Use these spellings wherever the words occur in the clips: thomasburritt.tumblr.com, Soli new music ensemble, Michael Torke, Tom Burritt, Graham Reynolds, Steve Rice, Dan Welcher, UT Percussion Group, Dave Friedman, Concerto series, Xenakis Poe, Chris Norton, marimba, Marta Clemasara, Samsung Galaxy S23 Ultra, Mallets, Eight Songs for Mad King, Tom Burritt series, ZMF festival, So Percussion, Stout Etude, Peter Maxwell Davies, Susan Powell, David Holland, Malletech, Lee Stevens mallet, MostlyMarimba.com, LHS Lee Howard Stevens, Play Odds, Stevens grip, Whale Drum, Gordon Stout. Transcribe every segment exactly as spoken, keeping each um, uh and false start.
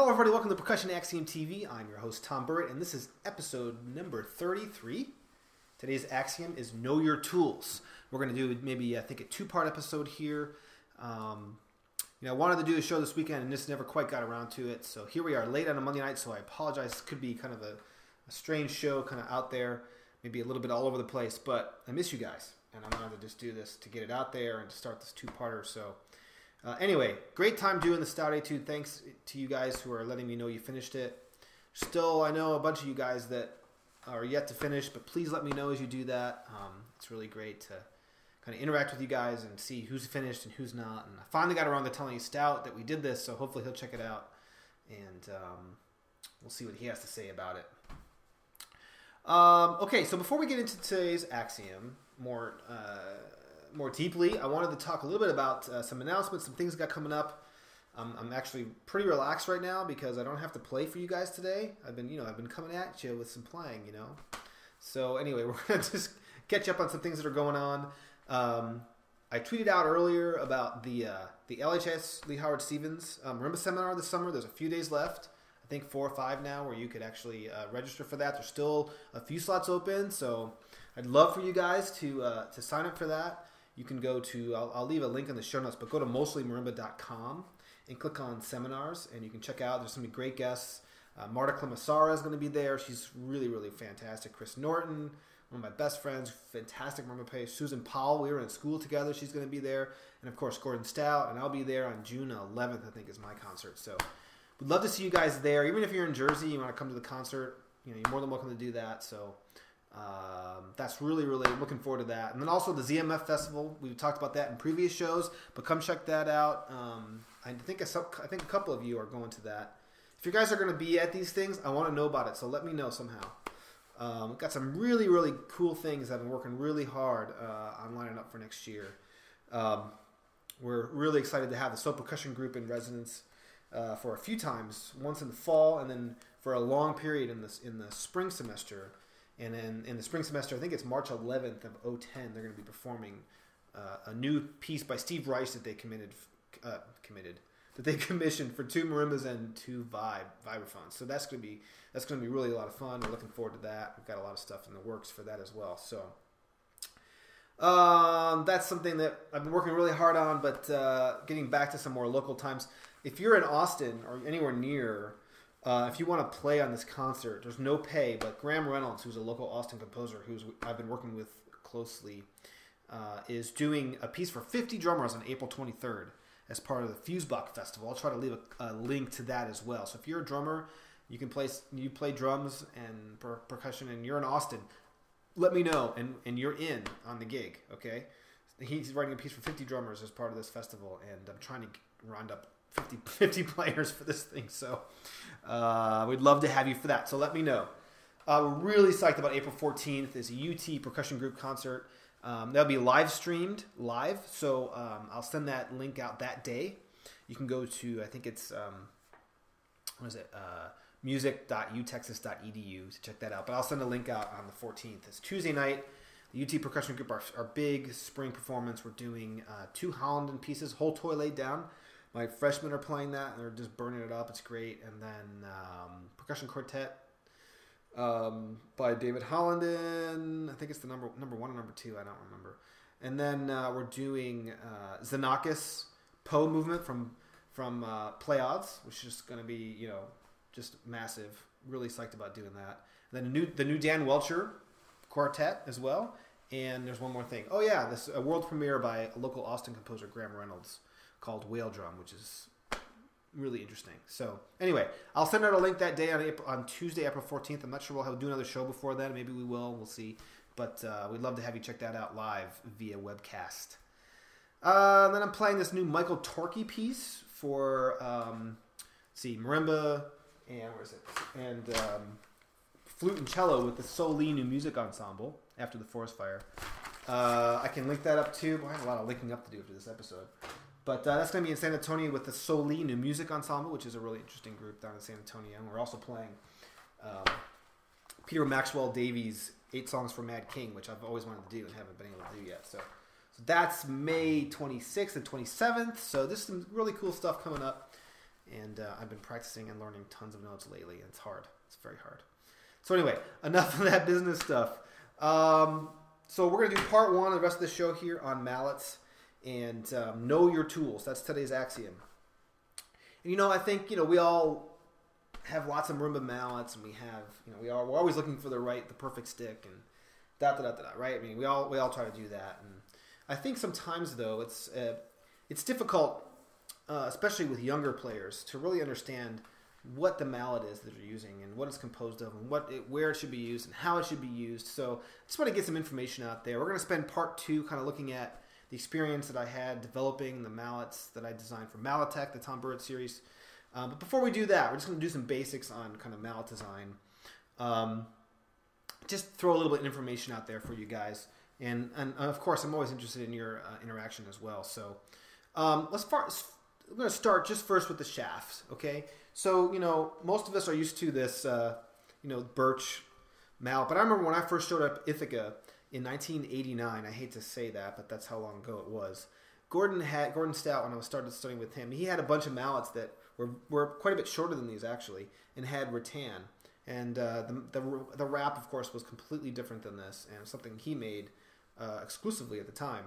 Hello everybody, welcome to Percussion Axiom T V. I'm your host Tom Burritt and this is episode number thirty-three. Today's axiom is know your tools. We're going to do maybe, I think, a two-part episode here. Um, you know, I wanted to do a show this weekend and just never quite got around to it. So here we are late on a Monday night, so I apologize. Could be kind of a, a strange show, kind of out there, maybe a little bit all over the place, but I miss you guys. And I wanted to just do this to get it out there and to start this two-parter. So Uh, anyway, great time doing the Stout Etude. Thanks to you guys who are letting me know you finished it. Still, I know a bunch of you guys that are yet to finish, but please let me know as you do that. Um, it's really great to kind of interact with you guys and see who's finished and who's not. And I finally got around to telling Stout that we did this, so hopefully he'll check it out. And um, we'll see what he has to say about it. Um, okay, so before we get into today's axiom more... Uh, more deeply, I wanted to talk a little bit about uh, some announcements, some things got coming up. Um, I'm actually pretty relaxed right now because I don't have to play for you guys today. I've been, you know, I've been coming at you with some playing, you know. So anyway, we're going to just catch up on some things that are going on. Um, I tweeted out earlier about the uh, the L H S Lee Howard Stevens um, marimba seminar this summer. There's a few days left. I think four or five now where you could actually uh, register for that. There's still a few slots open, so I'd love for you guys to uh, to sign up for that. You can go to, I'll, I'll leave a link in the show notes, but go to mostly marimba dot com and click on seminars, and you can check out. There's some great guests. Uh, Marta Clemasara is going to be there. She's really, really fantastic. Chris Norton, one of my best friends, fantastic marimba player. Susan Powell, we were in school together. She's going to be there. And, of course, Gordon Stout, and I'll be there on June eleventh, I think, is my concert. So we'd love to see you guys there. Even if you're in Jersey, you want to come to the concert, you know, you're more than welcome to do that. So... Um, that's really, really looking forward to that. And then also the Z M F festival. We've talked about that in previous shows, but come check that out. Um, I think a, I think a couple of you are going to that. If you guys are going to be at these things, I want to know about it, so let me know somehow. Um, we've got some really, really cool things I've been working really hard uh, on lining up for next year. Um, we're really excited to have the So Percussion group in residence uh, for a few times, once in the fall and then for a long period in the, in the spring semester. And then in the spring semester, I think it's March eleventh of oh ten, they're going to be performing uh, a new piece by Steve Rice that they committed, uh, committed that they commissioned for two marimbas and two vibe vibraphones. So that's going to be that's going to be really a lot of fun. We're looking forward to that. We've got a lot of stuff in the works for that as well. So um, that's something that I've been working really hard on. But uh, getting back to some more local times, if you're in Austin or anywhere near. Uh, if you want to play on this concert, there's no pay, but Graham Reynolds, who's a local Austin composer who I've been working with closely, uh, is doing a piece for fifty drummers on April twenty-third as part of the Fusebox Festival. I'll try to leave a, a link to that as well. So if you're a drummer, you can play, you play drums and per percussion, and you're in Austin, let me know, and, and you're in on the gig, okay? He's writing a piece for fifty drummers as part of this festival, and I'm trying to round up fifty, fifty players for this thing, so uh, we'd love to have you for that, so let me know. Uh, we're really psyched about April fourteenth. It's a U T Percussion Group concert. Um, that'll be live streamed, live, so um, I'll send that link out that day. You can go to, I think it's, um, what is it, uh, music dot u texas dot e d u to check that out, but I'll send a link out on the fourteenth. It's Tuesday night. The U T Percussion Group, our, our big spring performance, we're doing uh, two Holland pieces, whole toy laid down. My freshmen are playing that, and they're just burning it up. It's great. And then um, Percussion Quartet um, by David Holland. I think it's the number number one or number two. I don't remember. And then uh, we're doing uh, Xenakis Poe movement from from uh, Play Odds, which is going to be, you know, just massive. Really psyched about doing that. And then the new, the new Dan Welcher quartet as well. And there's one more thing. Oh, yeah, this a world premiere by a local Austin composer, Graham Reynolds, called Whale Drum, which is really interesting. So anyway, I'll send out a link that day on, April, on Tuesday, April fourteenth. I'm not sure we'll have, do another show before then. Maybe we will. We'll see. But uh, we'd love to have you check that out live via webcast. Uh, then I'm playing this new Michael Torke piece for, um, let's see, marimba and, where is it? and um, flute and cello with the Soli New Music Ensemble after the forest fire. Uh, I can link that up too. Boy, I have a lot of linking up to do for this episode. But uh, that's going to be in San Antonio with the Soli New Music Ensemble, which is a really interesting group down in San Antonio. And we're also playing um, Peter Maxwell Davies' Eight Songs for Mad King, which I've always wanted to do and haven't been able to do yet. So, so that's May twenty-sixth and twenty-seventh. So this is some really cool stuff coming up. and uh, I've been practicing and learning tons of notes lately, and it's hard. It's very hard. So anyway, enough of that business stuff. Um, so we're going to do part one of the rest of the show here on mallets and um, know your tools. That's today's axiom. And, you know, I think, you know, we all have lots of marimba mallets, and we have, you know, we are, we're always looking for the right, the perfect stick, and da da da da da, right? I mean, we all, we all try to do that. And I think sometimes, though, it's, uh, it's difficult, uh, especially with younger players, to really understand what the mallet is that you're using and what it's composed of and what it, where it should be used and how it should be used. So I just want to get some information out there. We're going to spend part two kind of looking at the experience that I had developing the mallets that I designed for Malletech, the Tom Burritt series. Um, but before we do that, we're just going to do some basics on kind of mallet design. Um, just throw a little bit of information out there for you guys. And, and of course, I'm always interested in your uh, interaction as well. So um, let's start. I'm going to start just first with the shafts, okay? So, you know, most of us are used to this, uh, you know, birch mallet. But I remember when I first showed up Ithaca in nineteen eighty-nine, I hate to say that, but that's how long ago it was. Gordon had Gordon Stout, when I was started studying with him, he had a bunch of mallets that were, were quite a bit shorter than these, actually, and had rattan. And uh, the, the, the wrap, of course, was completely different than this, and something he made uh, exclusively at the time.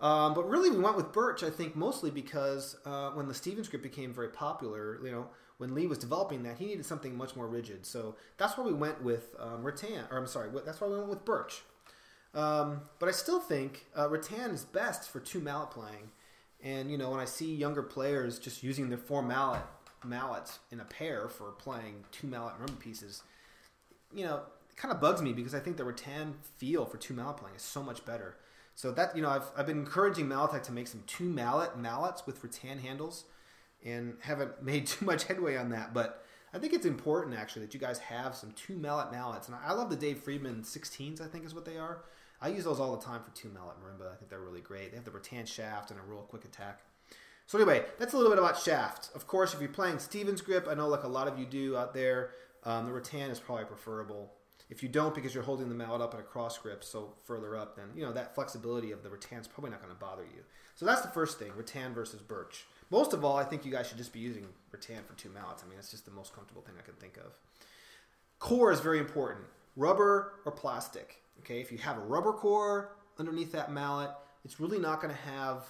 Um, but really, we went with birch, I think, mostly because uh, when the Stevens grip became very popular, you know, when Lee was developing that, he needed something much more rigid. So that's why we went with um, rattan, or I'm sorry, that's why we went with birch. Um, but I still think uh, rattan is best for two mallet playing. And you know, when I see younger players just using their four mallet mallets in a pair for playing two mallet marimba pieces, you know, it kind of bugs me because I think the rattan feel for two mallet playing is so much better. So that, you know, I've, I've been encouraging Malletech to make some two mallet mallets with rattan handles, and haven't made too much headway on that. But I think it's important, actually, that you guys have some two mallet mallets. And I love the Dave Friedman sixteens, I think is what they are. I use those all the time for two mallet marimba. I think they're really great. They have the rattan shaft and a real quick attack. So anyway, that's a little bit about shaft. Of course, if you're playing Stevens grip, I know like a lot of you do out there, um, the rattan is probably preferable. If you don't, because you're holding the mallet up at a cross grip, so further up, then you know that flexibility of the rattan is probably not going to bother you. So that's the first thing: rattan versus birch. Most of all, I think you guys should just be using rattan for two mallets. I mean, it's just the most comfortable thing I can think of. Core is very important: rubber or plastic. Okay, if you have a rubber core underneath that mallet, it's really not going to have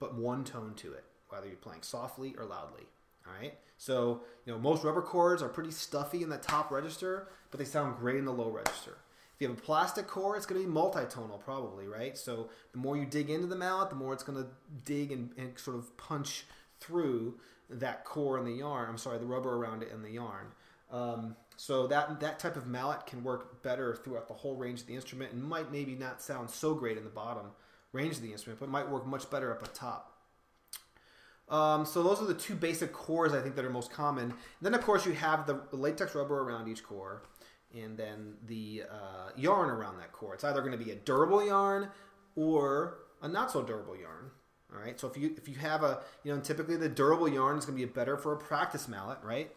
but one tone to it, whether you're playing softly or loudly. All right, so you know most rubber cores are pretty stuffy in the top register, but they sound great in the low register. If you have a plastic core, it's going to be multitonal probably, right? So the more you dig into the mallet, the more it's going to dig and, and sort of punch through that core and the yarn. I'm sorry, the rubber around it and the yarn. Um, so that that type of mallet can work better throughout the whole range of the instrument, and might maybe not sound so great in the bottom range of the instrument, but might work much better up at top. Um, so those are the two basic cores I think that are most common. And then of course you have the latex rubber around each core, and then the uh, yarn around that core. It's either going to be a durable yarn or a not so durable yarn. All right. So if you if you have a you know typically the durable yarn is going to be better for a practice mallet, right?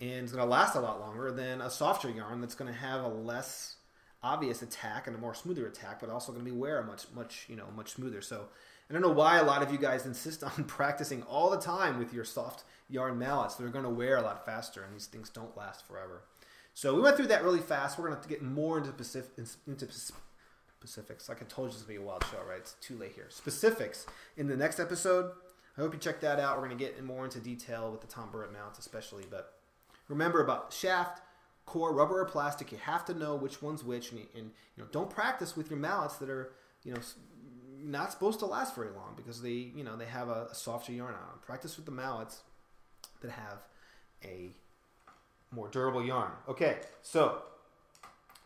And it's going to last a lot longer than a softer yarn that's going to have a less obvious attack and a more smoother attack, but also going to be wear much much you know much smoother. So I don't know why a lot of you guys insist on practicing all the time with your soft yarn mallets. They're going to wear a lot faster, and these things don't last forever. So we went through that really fast. We're going to have to get more into, specific, into specifics. Like I told you, this is going to be a wild show, right? It's too late here. Specifics in the next episode. I hope you check that out. We're going to get more into detail with the Tom Burritt mounts especially. But remember about shaft, core, rubber, or plastic. You have to know which one's which. And, and you know, don't practice with your mallets that are, you know, not supposed to last very long because they, you know, they have a, a softer yarn on them. Practice with the mallets that have a more durable yarn. Okay, so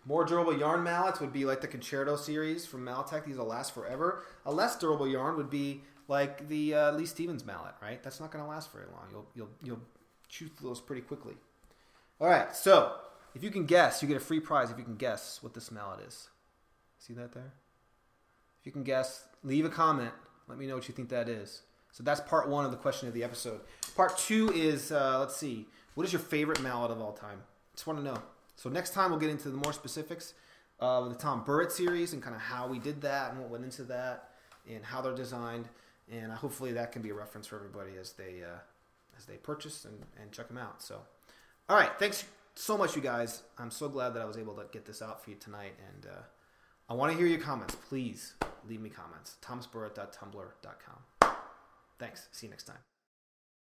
more durable yarn mallets would be like the Concerto series from Malletech. These will last forever. A less durable yarn would be like the uh, Lee Stevens mallet, right? That's not going to last very long. You'll you'll you'll chew through those pretty quickly. All right, so if you can guess, you get a free prize if you can guess what this mallet is. See that there? If you can guess, leave a comment. Let me know what you think that is. So that's part one of the question of the episode. Part two is, uh, let's see, what is your favorite mallet of all time? Just want to know. So next time we'll get into the more specifics of the Tom Burritt series and kind of how we did that and what went into that and how they're designed. And hopefully that can be a reference for everybody as they uh, as they purchase and, and check them out. So, all right, thanks so much, you guys. I'm so glad that I was able to get this out for you tonight, and uh, I want to hear your comments. Please leave me comments. thomas burritt dot tumblr dot com. Thanks. See you next time.